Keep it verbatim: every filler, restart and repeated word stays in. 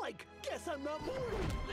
Like, guess I'm not moving!